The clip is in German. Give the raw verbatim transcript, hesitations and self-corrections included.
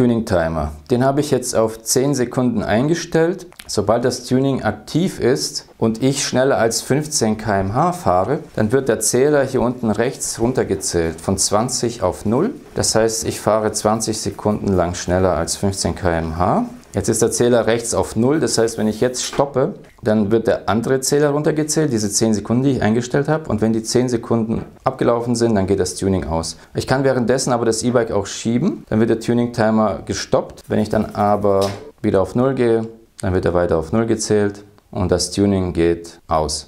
Tuning Timer. Den habe ich jetzt auf zehn Sekunden eingestellt. Sobald das Tuning aktiv ist und ich schneller als fünfzehn Kilometer pro Stunde fahre, dann wird der Zähler hier unten rechts runtergezählt von zwanzig auf null. Das heißt, ich fahre zwanzig Sekunden lang schneller als fünfzehn Kilometer pro Stunde. Jetzt ist der Zähler rechts auf null, das heißt, wenn ich jetzt stoppe, dann wird der andere Zähler runtergezählt, diese zehn Sekunden, die ich eingestellt habe. Und wenn die zehn Sekunden abgelaufen sind, dann geht das Tuning aus. Ich kann währenddessen aber das E-Bike auch schieben, dann wird der Tuning-Timer gestoppt. Wenn ich dann aber wieder auf null gehe, dann wird er weiter auf null gezählt und das Tuning geht aus.